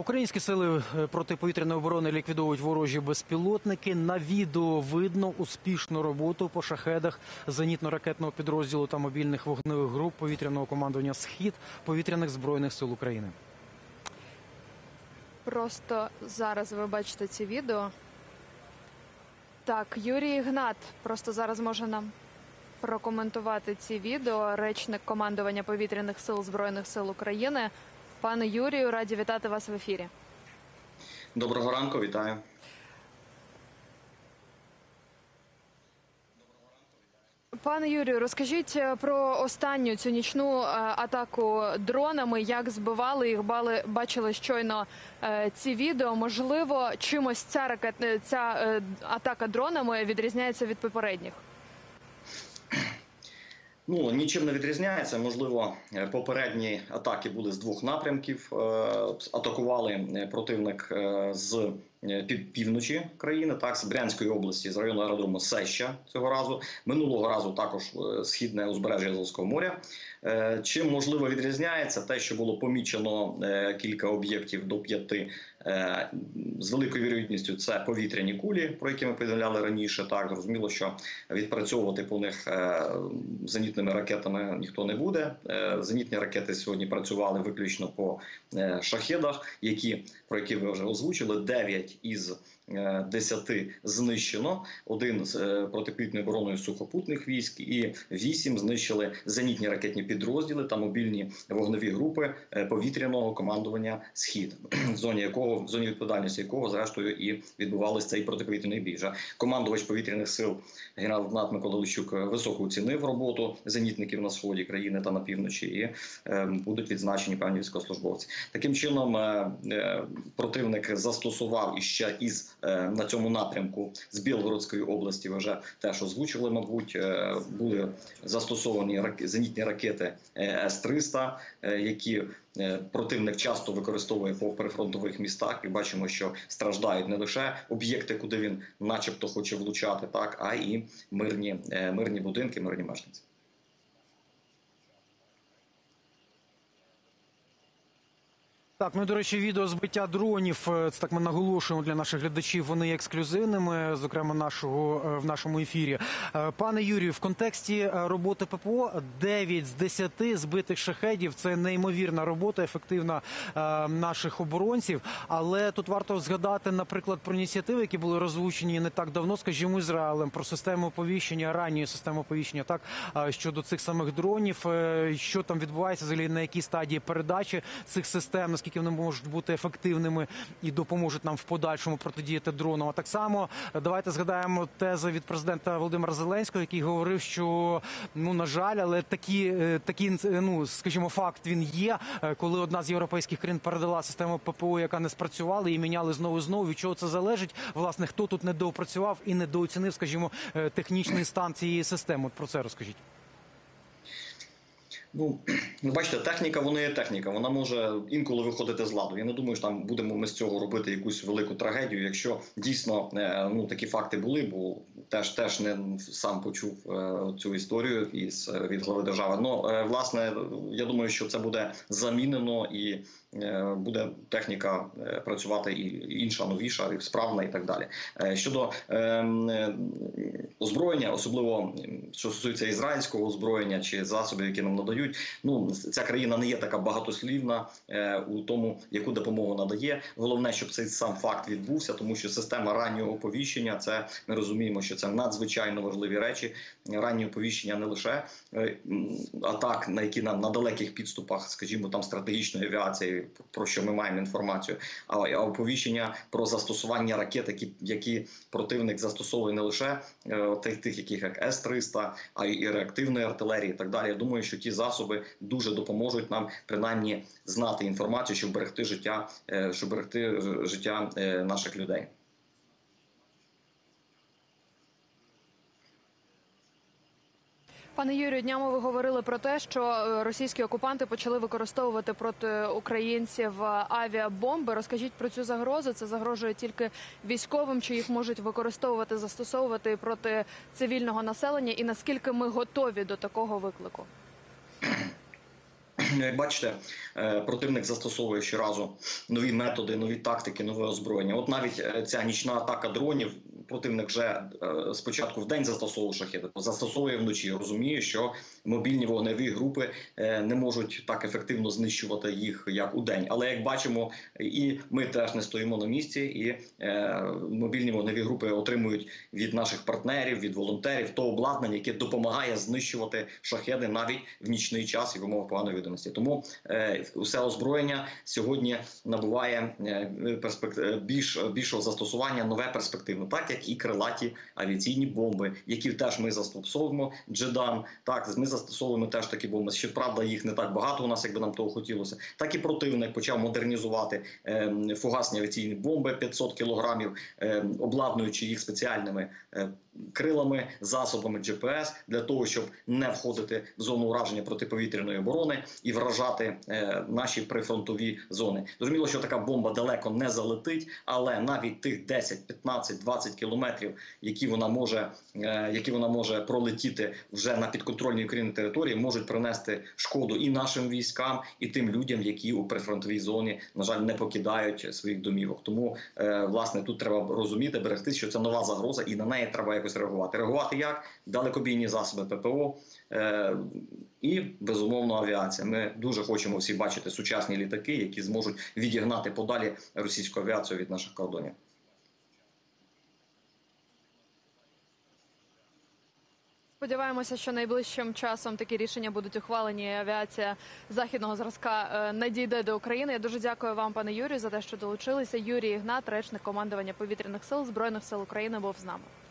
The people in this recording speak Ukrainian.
Українські сили протиповітряної оборони ліквідовують ворожі безпілотники. На відео видно успішну роботу по шахедах зенітно-ракетного підрозділу та мобільних вогневих груп повітряного командування «Схід» повітряних збройних сил України. Просто зараз ви бачите ці відео. Так, Юрій Ігнат просто зараз може нам прокоментувати ці відео. Речник командування повітряних сил Збройних сил України. Пане Юрію, раді вітати вас в ефірі. Доброго ранку, вітаю. Пане Юрію, розкажіть про останню цю нічну атаку дронами, як збивали їх, бачили щойно ці відео. Можливо, чимось ця атака дронами відрізняється від попередніх? Ну, нічим не відрізняється. Можливо, попередні атаки були з двох напрямків. Атакували противник з півночі країни, так, з Брянської області, з району аеродрому Сеща цього разу. Минулого разу також східне узбережжя Азовського моря. Чим, можливо, відрізняється те, що було помічено кілька об'єктів до 5, з великою вірогідністю це повітряні кулі, про які ми повідомляли раніше. Так, зрозуміло, що відпрацьовувати по них зенітними ракетами ніхто не буде. Зенітні ракети сьогодні працювали виключно по шахедах, про які ви вже озвучили. 9 із 10 знищено, 1 з протиповітряної оборони сухопутних військ і 8 знищили зенітні ракетні підрозділи та мобільні вогневі групи повітряного командування «Схід», в зоні відповідальності якого, зрештою, і відбувався цей протиповітряний бій. Командувач повітряних сил генерал-лейтенант Микола Ліщук високо оцінив роботу зенітників на сході країни та на півночі, і будуть відзначені певні військовослужбовці. Таким чином, противник застосував іще на цьому напрямку з Білгородської області, вже теж озвучили, мабуть, були застосовані зенітні ракети С-300, які противник часто використовує по прифронтових містах. І бачимо, що страждають не лише об'єкти, куди він начебто хоче влучати, так, а і мирні будинки, мирні мешканці. Так, ну, до речі, відео збиття дронів, це так ми наголошуємо для наших глядачів, вони є ексклюзивними, зокрема в нашому ефірі. Пане Юрію, в контексті роботи ППО 9 з 10 збитих шахедів – це неймовірна робота, ефективна наших оборонців. Але тут варто згадати, наприклад, про ініціативи, які були розлучені не так давно, скажімо, Ізраїлем, про систему оповіщення, ранньої системи оповіщення, так, щодо цих самих дронів, що там відбувається, взагалі, на якій стадії передачі цих систем, наскільки вони можуть бути ефективними і допоможуть нам в подальшому протидіяти дронам. А так само давайте згадаємо тези від президента Володимира Зеленського, який говорив, що, ну, на жаль, але такий, ну, скажімо, факт він є, коли одна з європейських країн передала систему ППО, яка не спрацювала, і міняли знову і знову. Від чого це залежить? Власне, хто тут недоопрацював і недооцінив, скажімо, технічний стан цієї системи? От про це розкажіть. Ну, бачите, техніка, вона є техніка, вона може інколи виходити з ладу. Я не думаю, що там будемо ми з цього робити якусь велику трагедію, якщо дійсно, ну, такі факти були, бо теж не сам почув цю історію від глави держави. Ну, власне, я думаю, що це буде замінено і буде техніка працювати і інша, новіша, і справна, і так далі. Щодо озброєння, особливо що стосується ізраїльського озброєння чи засобів, які нам надають, ну, ця країна не є така багатослівна у тому, яку допомогу надає. Головне, щоб цей сам факт відбувся, тому що система раннього оповіщення, це ми розуміємо, що це надзвичайно важливі речі. Раннє оповіщення не лише атак, на які нам на далеких підступах, скажімо, там стратегічної авіації, про що ми маємо інформацію, а оповіщення про застосування ракет, які противник застосовує не лише тих, яких як С-300, а й реактивної артилерії і так далі. Я думаю, що ті засоби дуже допоможуть нам принаймні знати інформацію, щоб берегти життя наших людей. Пане Юрію, днями ви говорили про те, що російські окупанти почали використовувати проти українців авіабомби. Розкажіть про цю загрозу. Це загрожує тільки військовим, чи їх можуть використовувати, застосовувати проти цивільного населення, і наскільки ми готові до такого виклику? Як бачите, противник застосовує щоразу нові методи, нові тактики, нове озброєння. От навіть ця нічна атака дронів, противник вже спочатку в день застосовував шахеди, застосовує вночі. Розуміє, що мобільні вогневі групи не можуть так ефективно знищувати їх, як у день. Але, як бачимо, і ми теж не стоїмо на місці, і мобільні вогневі групи отримують від наших партнерів, від волонтерів то обладнання, яке допомагає знищувати шахеди навіть в нічний час і в умовах поганої видимості. Тому усе озброєння сьогодні набуває більшого застосування, нове перспективне, так як і крилаті авіаційні бомби, які теж ми застосовуємо. Джедан, так, ми застосовуємо теж такі бомби. Щоправда, їх не так багато у нас, якби нам того хотілося. Так і противник почав модернізувати фугасні авіаційні бомби 500 кілограмів, обладнуючи їх спеціальними крилами, засобами GPS, для того, щоб не входити в зону ураження протиповітряної оборони і вражати наші прифронтові зони. Зрозуміло, що така бомба далеко не залетить, але навіть тих 10, 15, 20 кілометрів, які вона може пролетіти вже на підконтрольній Україні території, можуть принести шкоду і нашим військам, і тим людям, які у прифронтовій зоні, на жаль, не покидають своїх домівок. Тому, власне, тут треба розуміти, берегти, що це нова загроза, і на неї треба якось реагувати. Реагувати як? Далекобійні засоби ППО і, безумовно, авіація. Ми дуже хочемо всі бачити сучасні літаки, які зможуть відігнати подалі російську авіацію від наших кордонів. Сподіваємося, що найближчим часом такі рішення будуть ухвалені, авіація західного зразка надійде до України. Я дуже дякую вам, пане Юрію, за те, що долучилися. Юрій Ігнат, речник командування повітряних сил Збройних сил України, був з нами.